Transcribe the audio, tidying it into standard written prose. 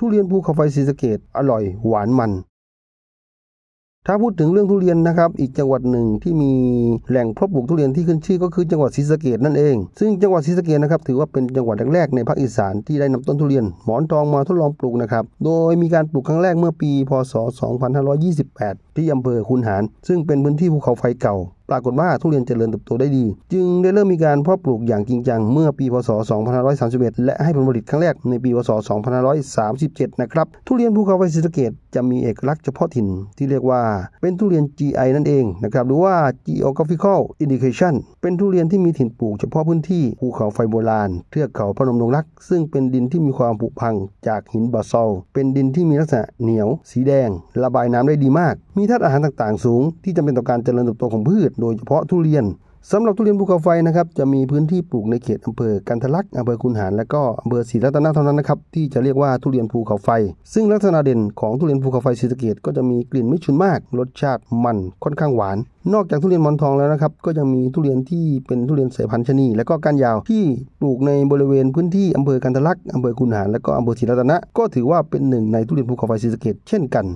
ทุเรียนภูเขาไฟศรีสะเกษอร่อยหวานมันถ้าพูดถึงเรื่องทุเรียนนะครับอีกจังหวัดหนึ่งที่มีแหล่งเพาะปลูกทุเรียนที่ขึ้นชื่อก็คือจังหวัดศรีสะเกษนั่นเองซึ่งจังหวัดศรีสะเกษนะครับถือว่าเป็นจังหวัดแรกๆในภาคอีสานที่ได้นำต้นทุเรียนหมอนทองมาทดลองปลูกนะครับโดยมีการปลูกครั้งแรกเมื่อปีพ.ศ. 2528ที่อำเภอคุนหารซึ่งเป็นพื้นที่ภูเขาไฟเก่าปรากฏว่าทุเรียนเจริญเติบโตได้ดีจึงได้เริ่มมีการเพาะปลูกอย่างจริงจังเมื่อปีพ.ศ. 2531และให้ผลผลิตครั้งแรกในปีพ.ศ. 2537นะครับทุเรียนภูเขาไฟศรีสะเกษจะมีเอกลักษณ์เฉพาะถิ่นที่เรียกว่าเป็นทุเรียน GI นั่นเองนะครับหรือว่า Geographical Indication เป็นทุเรียนที่มีถิ่นปลูกเฉพาะพื้นที่ภูเขาไฟโบราณเทือกเขาพนมดงรักซึ่งเป็นดินที่มีความผุพังจากหินบาซัลต์เป็นดินที่มีลักษณะเหนียวสีแดงระบายน้ำได้ดีมากมีธาตุอาหารต่างๆสูงที่จำเป็นต่อการเจริญเติบโตของพืชโดยเฉพาะทุเรียนสำหรับทุเรียนภูเขาไฟนะครับจะมีพื้นที่ปลูกในเขตอำเภอกันทลักษ์อำเภอคุนหารและก็อำเภอศรีรัตนะเท่านั้นนะครับที่จะเรียกว่าทุเรียนภูเขาไฟซึ่งลักษณะเด่นของทุเรียนภูเขาไฟศรีสะเกษก็จะมีกลิ่นไม่ฉุนมากรสชาติมันค่อนข้างหวานนอกจากทุเรียนหมอนทองแล้วนะครับก็ยังมีทุเรียนที่เป็นทุเรียนสายพันธุ์ชะนีและก็ก้านยาวที่ปลูกในบริเวณพื้นที่อำเภอกันทลักษ์อำเภอคุนหารและก็อำเภอศรีรัตนะก็ถือว่าเป็นหนึ่งในทุเรียนภูเขาไฟศรีสะเกษเช่นกัน